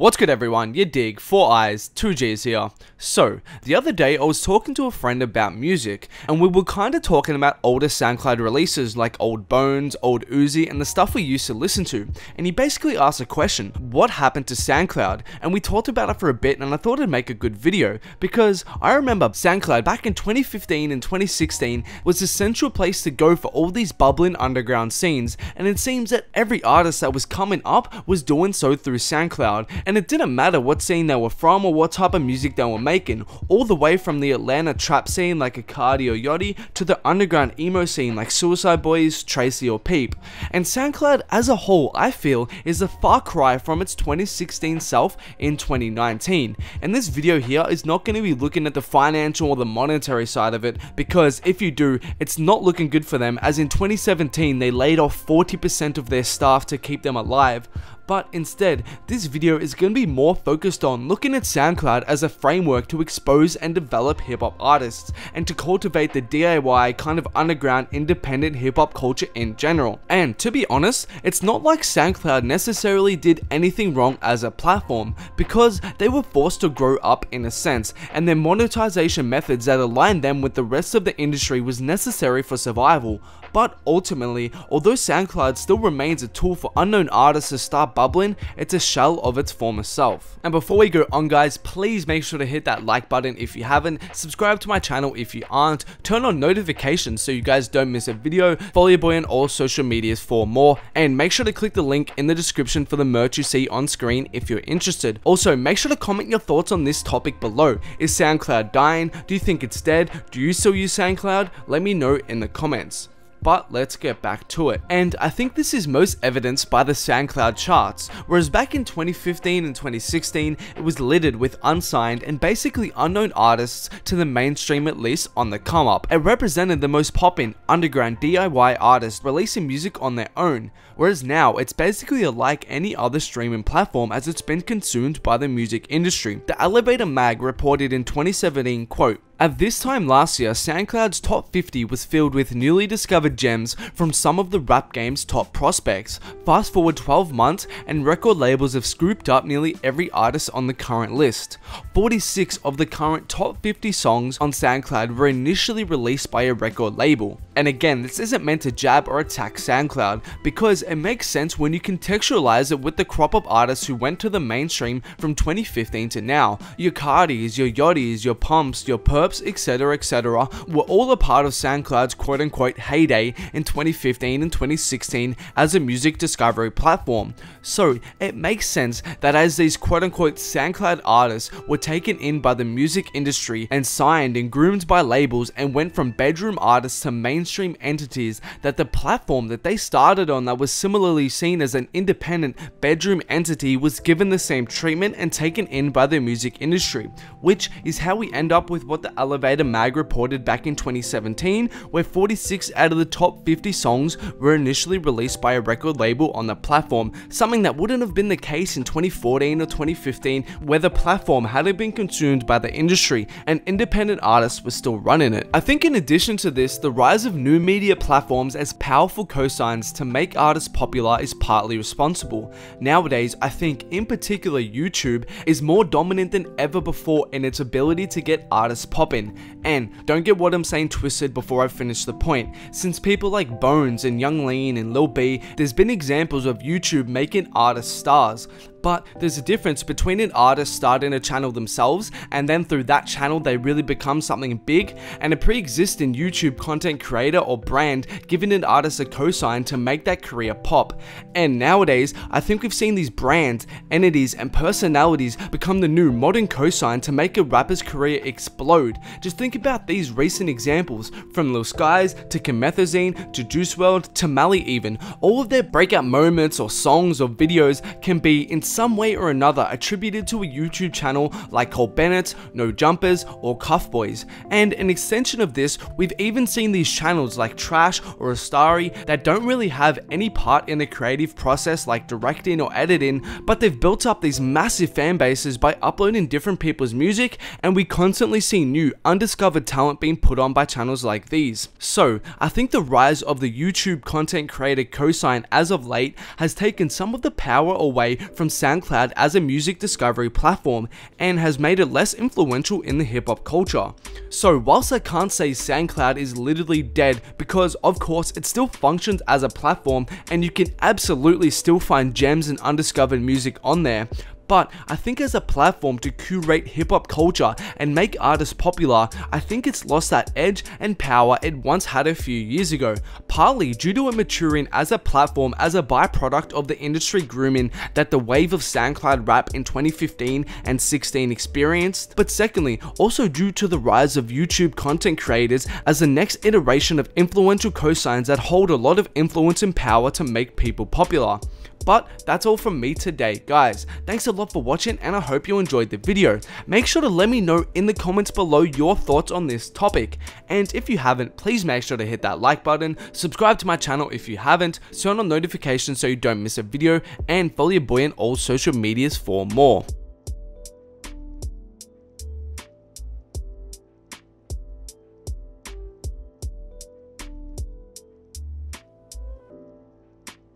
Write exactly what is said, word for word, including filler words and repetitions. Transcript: What's good everyone, your dig, four eyes, two G's here. So, the other day I was talking to a friend about music, and we were kinda talking about older SoundCloud releases like Old Bones, Old Uzi, and the stuff we used to listen to, and he basically asked a question, what happened to SoundCloud? And we talked about it for a bit, and I thought it'd make a good video, because I remember SoundCloud back in twenty fifteen and twenty sixteen was the central place to go for all these bubbling underground scenes, and it seems that every artist that was coming up was doing so through SoundCloud. And it didn't matter what scene they were from or what type of music they were making, all the way from the Atlanta trap scene like Icardi or Yachty to the underground emo scene like Suicide Boys, Tracy or Peep. And SoundCloud as a whole, I feel, is a far cry from its twenty sixteen self in twenty nineteen. And this video here is not going to be looking at the financial or the monetary side of it, because if you do, it's not looking good for them, as in twenty seventeen they laid off forty percent of their staff to keep them alive. But instead, this video is going to be more focused on looking at SoundCloud as a framework to expose and develop hip-hop artists, and to cultivate the D I Y kind of underground independent hip-hop culture in general. And to be honest, it's not like SoundCloud necessarily did anything wrong as a platform, because they were forced to grow up in a sense, and their monetization methods that aligned them with the rest of the industry was necessary for survival. But ultimately, although SoundCloud still remains a tool for unknown artists to start bubbling, it's a shell of its former self. And before we go on guys, please make sure to hit that like button if you haven't, subscribe to my channel if you aren't, turn on notifications so you guys don't miss a video, follow your boy on all social medias for more, and make sure to click the link in the description for the merch you see on screen if you're interested. Also, make sure to comment your thoughts on this topic below. Is SoundCloud dying? Do you think it's dead? Do you still use SoundCloud? Let me know in the comments. But let's get back to it. And I think this is most evidenced by the SoundCloud charts, whereas back in twenty fifteen and twenty sixteen, it was littered with unsigned and basically unknown artists to the mainstream, at least on the come up. It represented the most poppin' underground D I Y artists releasing music on their own, whereas now it's basically like any other streaming platform as it's been consumed by the music industry. The Elevator Mag reported in twenty seventeen, quote, "At this time last year, SoundCloud's top fifty was filled with newly discovered gems from some of the rap game's top prospects. Fast forward twelve months and record labels have scooped up nearly every artist on the current list. forty-six of the current top fifty songs on SoundCloud were initially released by a record label." And again, this isn't meant to jab or attack SoundCloud, because it makes sense when you contextualize it with the crop of artists who went to the mainstream from twenty fifteen to now. Your Cardis, your Yachties, your Pumps, your Perps, etc, et cetera were all a part of SoundCloud's quote-unquote heyday in twenty fifteen and twenty sixteen as a music discovery platform. So it makes sense that as these quote-unquote SoundCloud artists were taken in by the music industry and signed and groomed by labels and went from bedroom artists to mainstream entities, that the platform that they started on that was similarly seen as an independent bedroom entity was given the same treatment and taken in by the music industry, which is how we end up with what the Elevator Mag reported back in twenty seventeen, where forty-six out of the top fifty songs were initially released by a record label on the platform, something that wouldn't have been the case in twenty fourteen or twenty fifteen, where the platform hadn't been consumed by the industry and independent artists were still running it. I think in addition to this, the rise of new media platforms as powerful cosigns to make artists popular is partly responsible. Nowadays, I think in particular YouTube is more dominant than ever before in its ability to get artists popular. In. And don't get what I'm saying twisted before I finish the point. Since people like Bones and Young Lean and Lil B, there's been examples of YouTube making artists stars. But there's a difference between an artist starting a channel themselves and then through that channel they really become something big, and a pre-existing YouTube content creator or brand giving an artist a cosign to make that career pop. And nowadays, I think we've seen these brands, entities and personalities become the new modern cosign to make a rapper's career explode. Just think about these recent examples, from Lil Skies to Komethazine to Juice world to Mally even. All of their breakout moments or songs or videos can be in some way or another attributed to a YouTube channel like Cole Bennett's, No Jumpers or Cuffboys. And an extension of this, we've even seen these channels like Trash or Astari that don't really have any part in the creative process like directing or editing, but they've built up these massive fan bases by uploading different people's music, and we constantly see new undiscovered talent being put on by channels like these. So I think the rise of the YouTube content creator cosign as of late has taken some of the power away from SoundCloud as a music discovery platform and has made it less influential in the hip-hop culture. So whilst I can't say SoundCloud is literally dead, because of course it still functions as a platform and you can absolutely still find gems and undiscovered music on there, but I think as a platform to curate hip-hop culture and make artists popular, I think it's lost that edge and power it once had a few years ago, partly due to it maturing as a platform as a byproduct of the industry grooming that the wave of SoundCloud rap in twenty fifteen and sixteen experienced, but secondly, also due to the rise of YouTube content creators as the next iteration of influential cosigns that hold a lot of influence and power to make people popular. But that's all from me today, guys. Thanks a lot for watching and I hope you enjoyed the video. Make sure to let me know in the comments below your thoughts on this topic. And if you haven't, please make sure to hit that like button, subscribe to my channel if you haven't, turn on notifications so you don't miss a video, and follow your boy on all social medias for more.